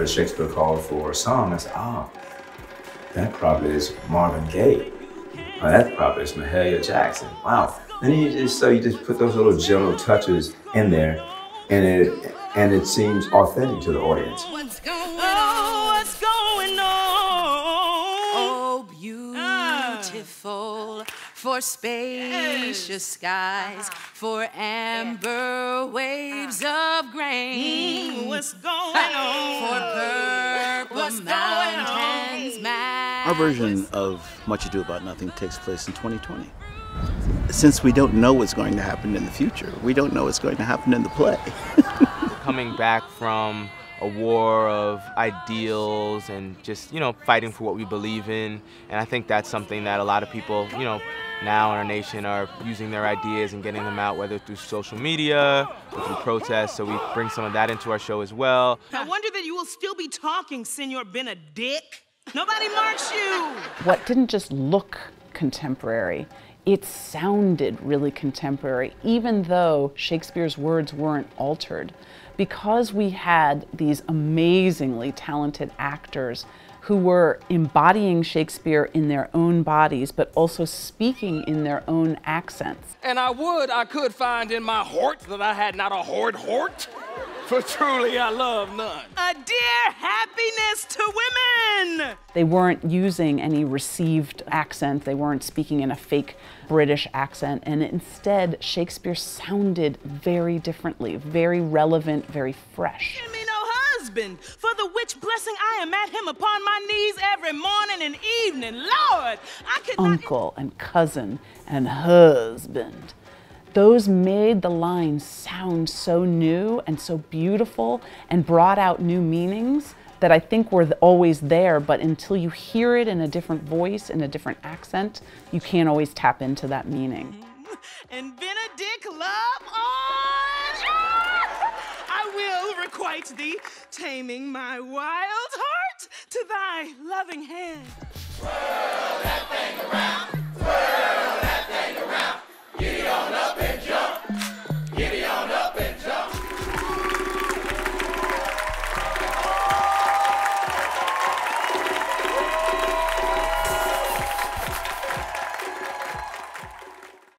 whenever Shakespeare called for a song, I said, oh, that probably is Marvin Gaye. Oh, that probably is Mahalia Jackson. Wow. And you just put those little general touches in there, and it seems authentic to the audience. What's going on? Oh, what's going on? Oh, beautiful for spacious skies, for amber waves of grain. What's going on? For purple what's mountains. Going on? Our version of Much Ado About Nothing takes place in 2020. Since we don't know what's going to happen in the future, we don't know what's going to happen in the play. Coming back from a war of ideals and just, you know, fighting for what we believe in. And I think that's something that a lot of people, you know, now in our nation are using their ideas and getting them out, whether through social media or through protests. So we bring some of that into our show as well. I wonder that you will still be talking, Senor Benedick. Nobody marks you. What didn't just look contemporary, it sounded really contemporary, even though Shakespeare's words weren't altered. Because we had these amazingly talented actors who were embodying Shakespeare in their own bodies, but also speaking in their own accents. And I could find in my heart that I had not a hoard, for truly I love none. A dear happiness to women! They weren't using any received accent, they weren't speaking in a fake British accent, and instead Shakespeare sounded very differently, very relevant, very fresh. Give me no husband, for the which blessing I am at him upon my knees every morning and evening. Lord, I could not... Uncle and cousin and husband. Those made the lines sound so new and so beautiful and brought out new meanings that I think were always there, but until you hear it in a different voice, in a different accent, you can't always tap into that meaning. And Benedick, love on! I will requite thee, taming my wild heart to thy loving hand. Swirl that thing around.